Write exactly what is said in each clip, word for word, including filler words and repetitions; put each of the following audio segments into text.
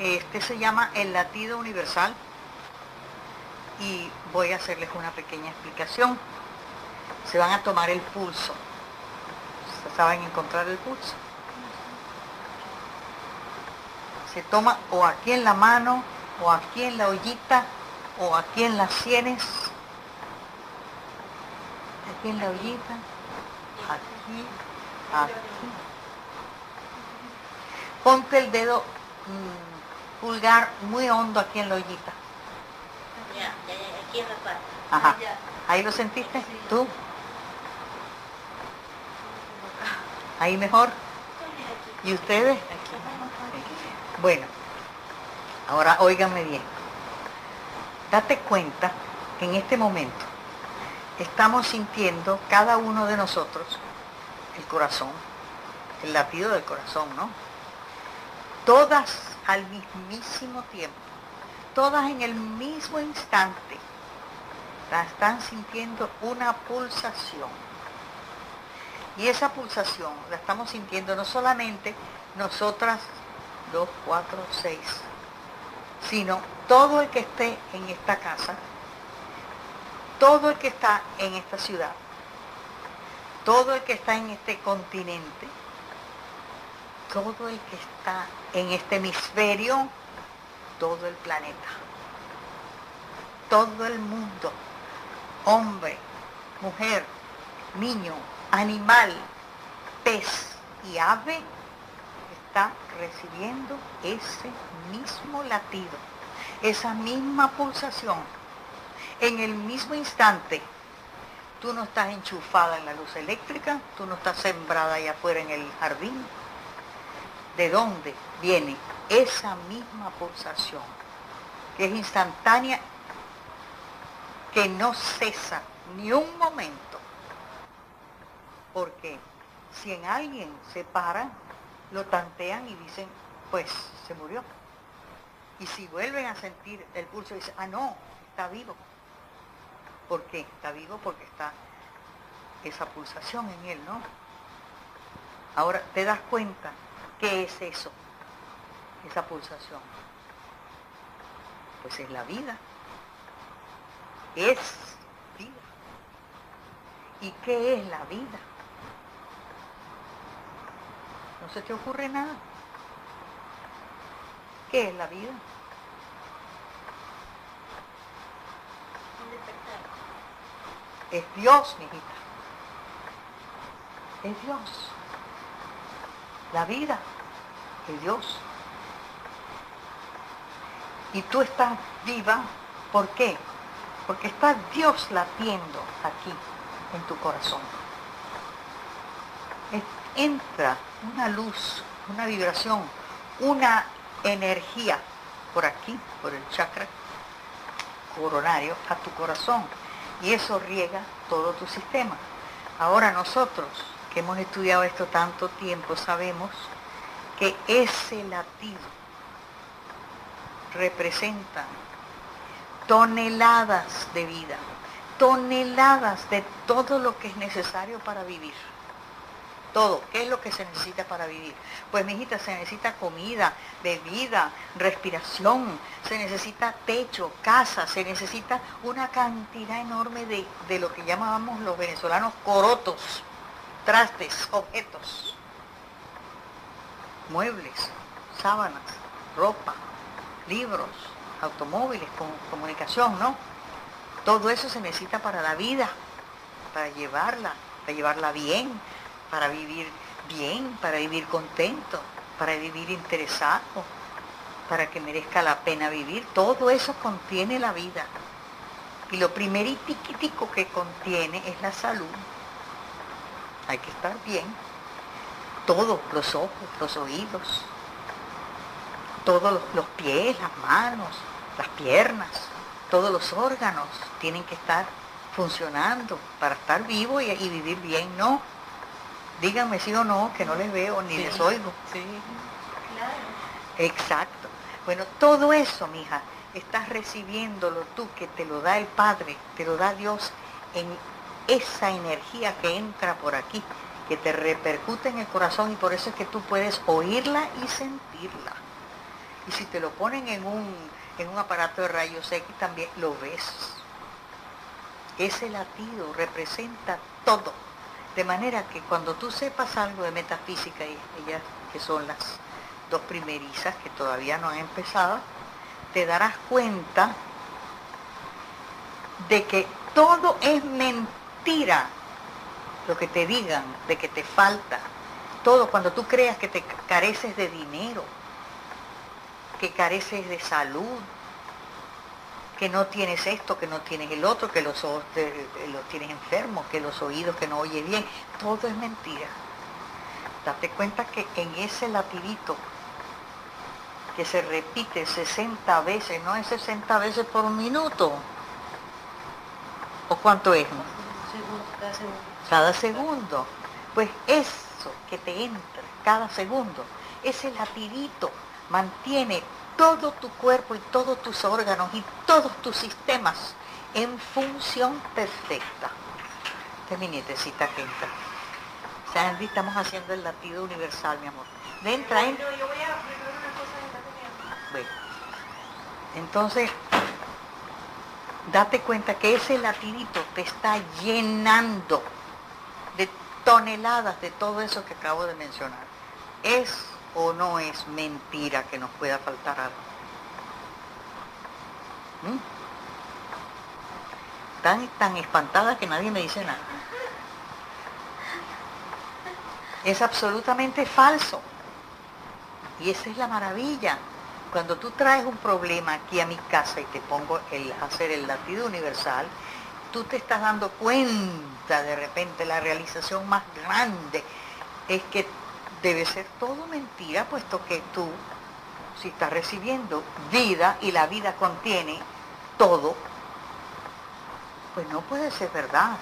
Este se llama el latido universal y voy a hacerles una pequeña explicación. Se van a tomar el pulso. Ustedes saben encontrar el pulso. Se toma o aquí en la mano, o aquí en la ollita, o aquí en las sienes. Aquí en la ollita, aquí, aquí. Ponte el dedo mmm, pulgar muy hondo aquí en la ollita. Ya, ya, ya, aquí en la parte. Ajá. ¿Ahí lo sentiste? ¿Tú? ¿Ahí mejor? ¿Y ustedes? Bueno, ahora óiganme bien. Date cuenta que en este momento estamos sintiendo cada uno de nosotros el corazón, el latido del corazón, ¿no? Todas al mismísimo tiempo, todas en el mismo instante, la están sintiendo una pulsación. Y esa pulsación la estamos sintiendo no solamente nosotras, dos, cuatro, seis, sino todo el que esté en esta casa, todo el que está en esta ciudad, todo el que está en este continente, todo el que está en este hemisferio, todo el planeta, todo el mundo, hombre, mujer, niño, animal, pez y ave, está recibiendo ese mismo latido, esa misma pulsación. En el mismo instante, tú no estás enchufada en la luz eléctrica, tú no estás sembrada allá afuera en el jardín. ¿De dónde viene esa misma pulsación? Que es instantánea, que no cesa ni un momento. Porque si en alguien se para, lo tantean y dicen, pues, se murió. Y si vuelven a sentir el pulso, dicen, ah, no, está vivo. ¿Por qué? Está vivo porque está esa pulsación en él, ¿no? Ahora, ¿te das cuenta qué es eso? Esa pulsación. Pues es la vida. Es vida. ¿Y qué es la vida? No se te ocurre nada. ¿Qué es la vida? Es Dios, mi hijita. Es Dios. La vida es Dios. Y tú estás viva, ¿por qué? Porque está Dios latiendo aquí, en tu corazón. Entra una luz, una vibración, una energía por aquí, por el chakra coronario, a tu corazón, y eso riega todo tu sistema. Ahora nosotros, que hemos estudiado esto tanto tiempo, sabemos que ese latido representa toneladas de vida, toneladas de todo lo que es necesario para vivir. Todo. ¿Qué es lo que se necesita para vivir? Pues, mijita, se necesita comida, bebida, respiración, se necesita techo, casa, se necesita una cantidad enorme de, de lo que llamábamos los venezolanos corotos, trastes, objetos, muebles, sábanas, ropa, libros, automóviles, comunicación, ¿no? Todo eso se necesita para la vida, para llevarla, para llevarla bien, para vivir bien, para vivir contento, para vivir interesado, para que merezca la pena vivir. Todo eso contiene la vida. Y lo primeritico que contiene es la salud. Hay que estar bien. Todos los ojos, los oídos, todos los, los pies, las manos, las piernas, todos los órganos tienen que estar funcionando para estar vivo y, y vivir bien, ¿no? Díganme sí o no, que no les veo ni sí, les oigo. Sí, claro. Exacto. Bueno, todo eso, mija, estás recibiéndolo tú, que te lo da el Padre, te lo da Dios, en esa energía que entra por aquí, que te repercute en el corazón, y por eso es que tú puedes oírla y sentirla. Y si te lo ponen en un, en un aparato de rayos X también lo ves. Ese latido representa todo. De manera que cuando tú sepas algo de metafísica, y ellas que son las dos primerizas que todavía no han empezado, te darás cuenta de que todo es mentira. Lo que te digan, de que te falta. Todo, cuando tú creas que te careces de dinero, que careces de salud, que no tienes esto, que no tienes el otro, que los ojos te, los tienes enfermos, que los oídos, que no oyes bien, todo es mentira. Date cuenta que en ese latidito que se repite sesenta veces, no es sesenta veces por un minuto, ¿o cuánto es? Cada segundo. Cada segundo. Pues eso que te entra cada segundo, ese latidito mantiene todo tu cuerpo y todos tus órganos y todos tus sistemas en función perfecta. Esta es mi nietecita que entra. Sandy, estamos haciendo el latido universal, mi amor. Le entra, entra. Yo voy a explicar una cosa que está teniendo. Bueno, entonces, date cuenta que ese latidito te está llenando de toneladas de todo eso que acabo de mencionar. Es o no es mentira que nos pueda faltar algo. ¿Mm? Tan, tan espantada que nadie me dice nada. Es absolutamente falso. Y esa es la maravilla. Cuando tú traes un problema aquí a mi casa y te pongo el hacer el latido universal, tú te estás dando cuenta de repente, la realización más grande es que debe ser todo mentira, puesto que tú, si estás recibiendo vida y la vida contiene todo, pues no puede ser verdad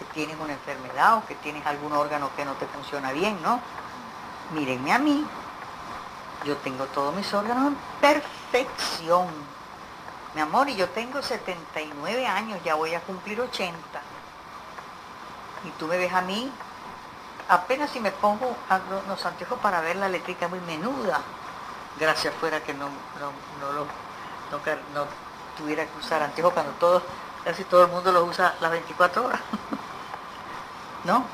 que tienes una enfermedad o que tienes algún órgano que no te funciona bien, ¿no? Mírenme a mí, yo tengo todos mis órganos en perfección. Mi amor, y yo tengo setenta y nueve años, ya voy a cumplir ochenta. Y tú me ves a mí, apenas si me pongo los anteojos para ver la letrica muy menuda, gracias fuera que no, no, no, lo, no, no tuviera que usar anteojos cuando todo, casi todo el mundo los usa las veinticuatro horas. ¿No?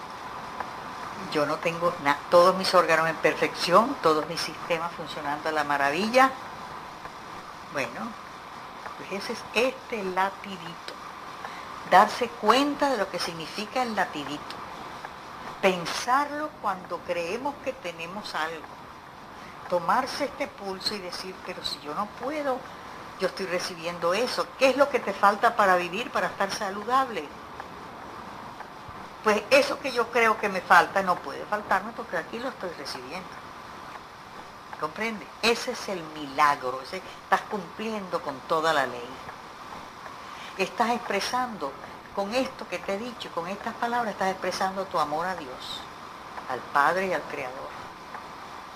Yo no tengo nada, todos mis órganos en perfección, todos mis sistemas funcionando a la maravilla. Bueno, pues ese es este latidito. Darse cuenta de lo que significa el latidito. Pensarlo cuando creemos que tenemos algo. Tomarse este pulso y decir, pero si yo no puedo, yo estoy recibiendo eso. ¿Qué es lo que te falta para vivir, para estar saludable? Pues eso que yo creo que me falta no puede faltarme porque aquí lo estoy recibiendo. ¿Comprende? Ese es el milagro. Ese, estás cumpliendo con toda la ley. Estás expresando... Con esto que te he dicho, con estas palabras, estás expresando tu amor a Dios, al Padre y al Creador,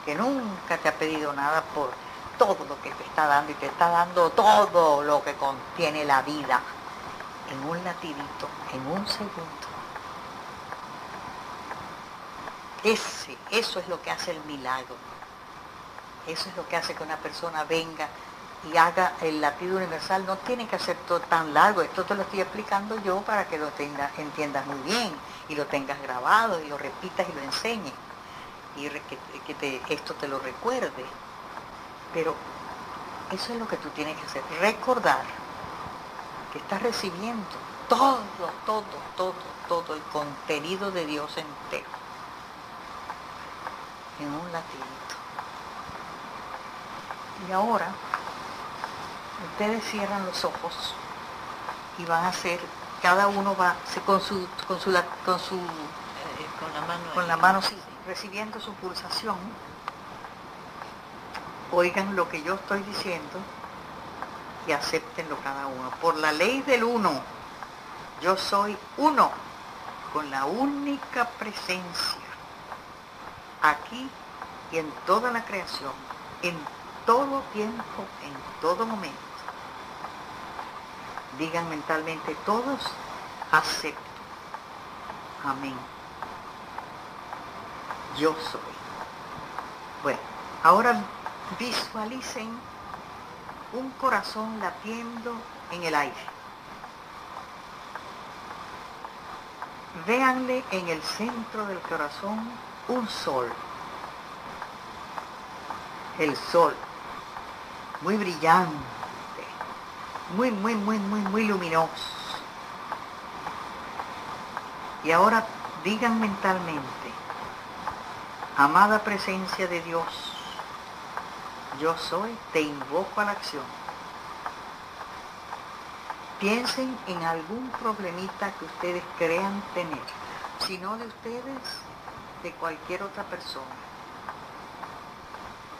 que nunca te ha pedido nada por todo lo que te está dando, y te está dando todo lo que contiene la vida, en un latidito, en un segundo. Ese, eso es lo que hace el milagro. Eso es lo que hace que una persona venga y haga el latido universal. No tiene que hacer todo tan largo, esto te lo estoy explicando yo para que lo tenga, entiendas muy bien, y lo tengas grabado, y lo repitas y lo enseñes, y re, que, que te, esto te lo recuerde. Pero eso es lo que tú tienes que hacer, recordar que estás recibiendo todo, todo, todo, todo el contenido de Dios entero, en un latidito. Y ahora, ustedes cierran los ojos y van a hacer, cada uno va con su, con su, con su, eh, con la mano, con la mano sí, recibiendo su pulsación. Oigan lo que yo estoy diciendo y acéptenlo cada uno. Por la ley del uno, yo soy uno con la única presencia, aquí y en toda la creación, en todo tiempo, en todo momento. Digan mentalmente todos, acepto. Amén. Yo soy. Bueno, ahora Visualicen un corazón latiendo en el aire. Véanle en el centro del corazón un sol. El sol, muy brillante, muy, muy, muy, muy, muy luminoso. Y ahora digan mentalmente: amada presencia de Dios, yo soy, te invoco a la acción. Piensen en algún problemita que ustedes crean tener, si no de ustedes, de cualquier otra persona.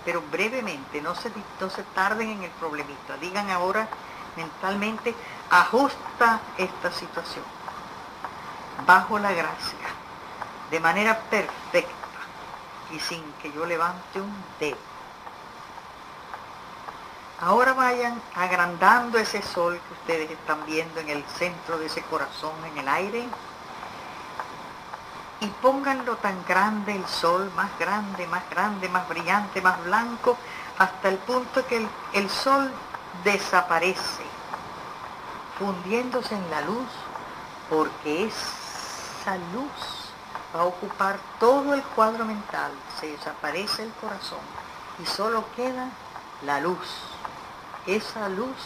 Pero brevemente, no se, no se tarden en el problemita. Digan ahora mentalmente: ajusta esta situación bajo la gracia, de manera perfecta y sin que yo levante un dedo. Ahora vayan agrandando ese sol que ustedes están viendo en el centro de ese corazón en el aire, y pónganlo tan grande el sol, más grande, más grande, más brillante, más blanco, hasta el punto que el, el sol desaparece, fundiéndose en la luz, porque esa luz va a ocupar todo el cuadro mental. Se desaparece el corazón y solo queda la luz. Esa luz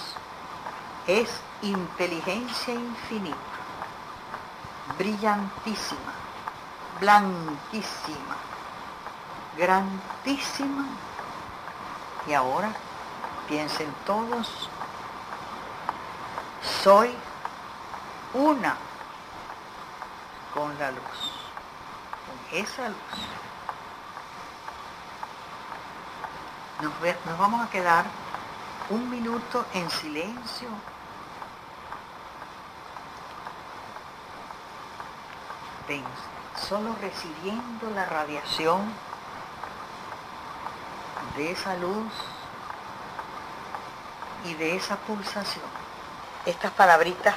es inteligencia infinita, brillantísima, blanquísima, grandísima. Y ahora piensen todos: soy una con la luz, con esa luz. Nos, ve, nos vamos a quedar un minuto en silencio, ven, solo recibiendo la radiación de esa luz y de esa pulsación. Estas palabritas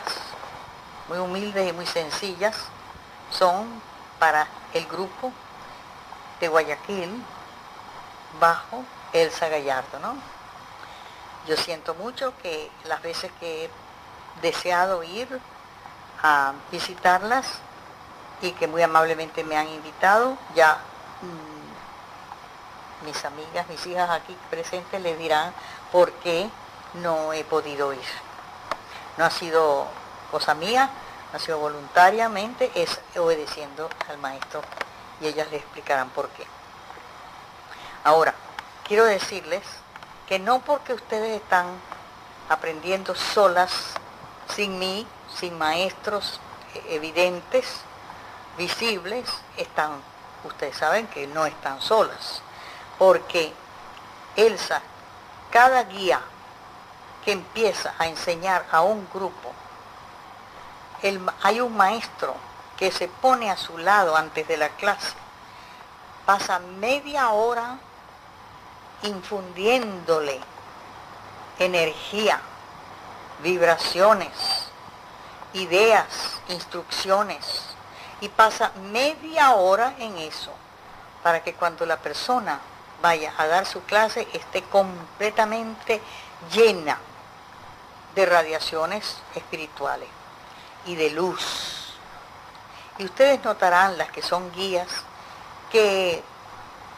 muy humildes y muy sencillas son para el grupo de Guayaquil bajo Elsa Gallardo, ¿no? Yo siento mucho que las veces que he deseado ir a visitarlas y que muy amablemente me han invitado, ya mmm, mis amigas, mis hijas aquí presentes les dirán por qué no he podido ir. No ha sido cosa mía, no ha sido voluntariamente, es obedeciendo al maestro, y ellas les explicarán por qué. Ahora, quiero decirles que no porque ustedes están aprendiendo solas, sin mí, sin maestros evidentes, visibles, están, ustedes saben que no están solas, porque Elsa, cada guía que empieza a enseñar a un grupo, el, hay un maestro que se pone a su lado antes de la clase, pasa media hora infundiéndole energía, vibraciones, ideas, instrucciones, y pasa media hora en eso, para que cuando la persona vaya a dar su clase esté completamente llena de radiaciones espirituales y de luz. Y ustedes notarán, las que son guías, que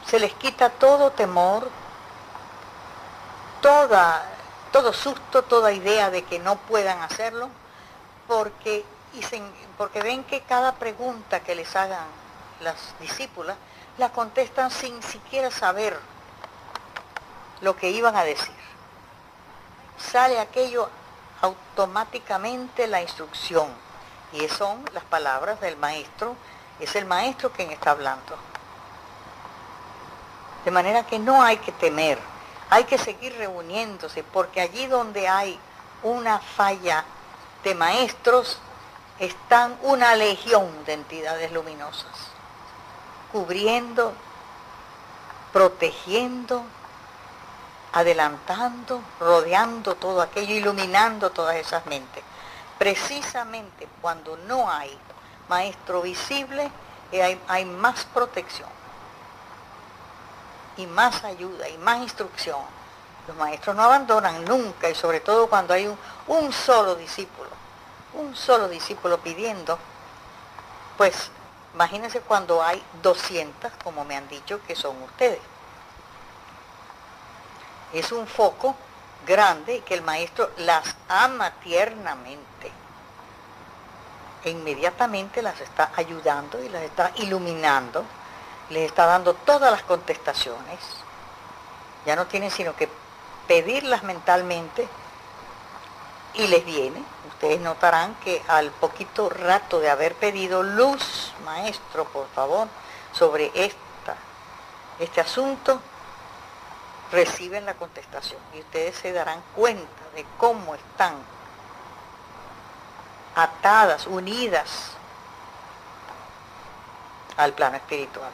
se les quita todo temor, Toda, todo susto, toda idea de que no puedan hacerlo, porque, porque ven que cada pregunta que les hagan las discípulas, la contestan sin siquiera saber lo que iban a decir. Sale aquello automáticamente, la instrucción, y son las palabras del maestro, es el maestro quien está hablando. De manera que no hay que temer. Hay que seguir reuniéndose, porque allí donde hay una falla de maestros, están una legión de entidades luminosas, cubriendo, protegiendo, adelantando, rodeando todo aquello, iluminando todas esas mentes. Precisamente cuando no hay maestro visible, hay, hay más protección. y más ayuda y más instrucción. Los maestros no abandonan nunca, y sobre todo cuando hay un, un solo discípulo, un solo discípulo pidiendo, pues imagínense cuando hay doscientas, como me han dicho que son ustedes. Es un foco grande y que el maestro las ama tiernamente. E inmediatamente las está ayudando y las está iluminando, les está dando todas las contestaciones. Ya no tienen sino que pedirlas mentalmente y les viene. Ustedes notarán que al poquito rato de haber pedido luz, maestro, por favor, sobre esta, este asunto, reciben la contestación y ustedes se darán cuenta de cómo están atadas, unidas al plano espiritual.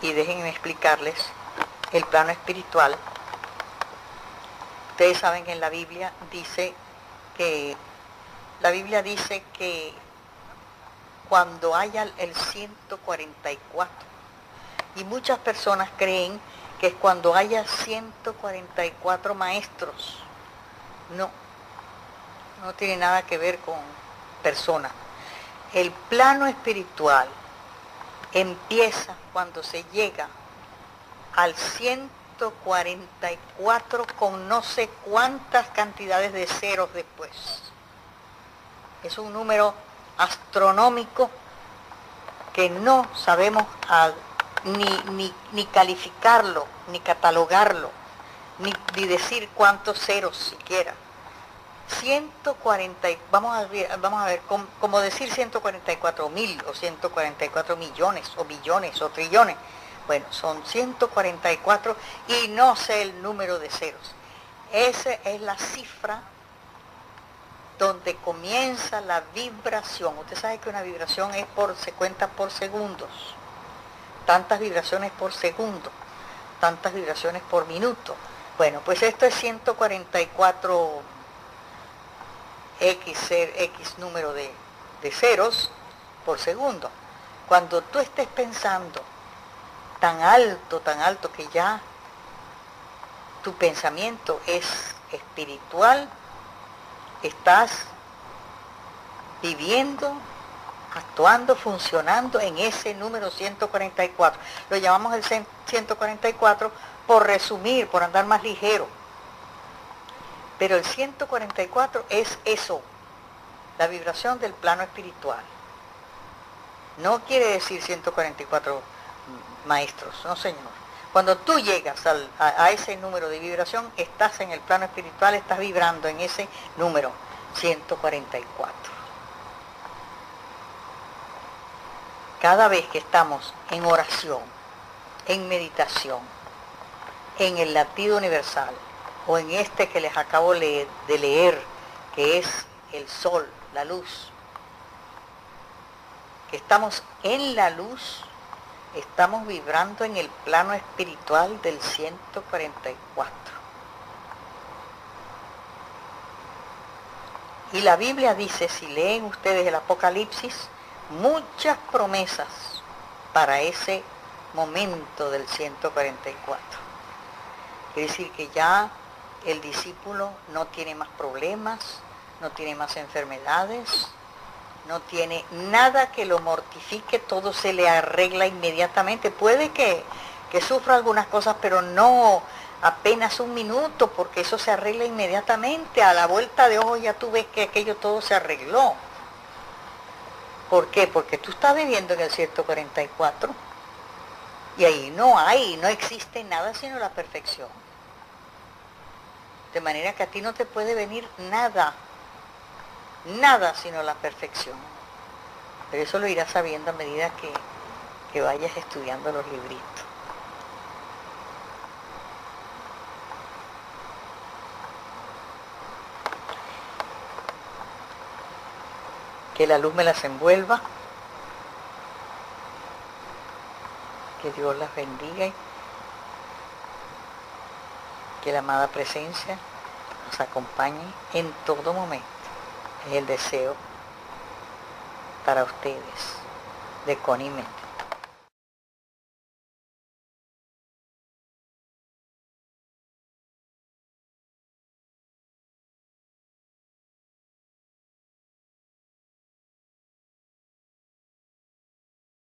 Y déjenme explicarles el plano espiritual. Ustedes saben que en la Biblia dice que la Biblia dice que cuando haya el ciento cuarenta y cuatro, y muchas personas creen que es cuando haya ciento cuarenta y cuatro maestros. No, no tiene nada que ver con personas. El plano espiritual empieza cuando se llega al ciento cuarenta y cuatro con no sé cuántas cantidades de ceros después. Es un número astronómico que no sabemos a, ni, ni, ni calificarlo, ni catalogarlo, ni, ni decir cuántos ceros siquiera. ciento cuarenta, vamos a ver, vamos a ver como, como decir ciento cuarenta y cuatro mil o ciento cuarenta y cuatro millones o billones o trillones. Bueno, son ciento cuarenta y cuatro y no sé el número de ceros. Esa es la cifra donde comienza la vibración. Usted sabe que una vibración es por, se cuenta por segundos, tantas vibraciones por segundo, tantas vibraciones por minuto. Bueno, pues esto es ciento cuarenta y cuatro X, X número de, de ceros por segundo. Cuando tú estés pensando tan alto, tan alto que ya tu pensamiento es espiritual, estás viviendo, actuando, funcionando en ese número ciento cuarenta y cuatro. Lo llamamos el ciento cuarenta y cuatro por resumir, por andar más ligero. Pero el ciento cuarenta y cuatro es eso, la vibración del plano espiritual. No quiere decir ciento cuarenta y cuatro maestros, no señor. Cuando tú llegas al, a, a ese número de vibración, estás en el plano espiritual, estás vibrando en ese número ciento cuarenta y cuatro. Cada vez que estamos en oración, en meditación, en el latido universal, o en este que les acabo de leer, que es el sol, la luz. Estamos en la luz, estamos vibrando en el plano espiritual del ciento cuarenta y cuatro. Y la Biblia dice, si leen ustedes el Apocalipsis, muchas promesas para ese momento del ciento cuarenta y cuatro. Quiere decir que ya el discípulo no tiene más problemas, no tiene más enfermedades, no tiene nada que lo mortifique, todo se le arregla inmediatamente. Puede que, que sufra algunas cosas, pero no apenas un minuto, porque eso se arregla inmediatamente. A la vuelta de ojo ya tú ves que aquello todo se arregló. ¿Por qué? Porque tú estás viviendo en el ciento cuarenta y cuatro y ahí no hay, no existe nada sino la perfección. De manera que a ti no te puede venir nada, nada sino la perfección. Pero eso lo irás sabiendo a medida que, que vayas estudiando los libritos. Que la luz me las envuelva. Que Dios las bendiga y que la amada presencia nos acompañe en todo momento. Es el deseo para ustedes de Conny Méndez.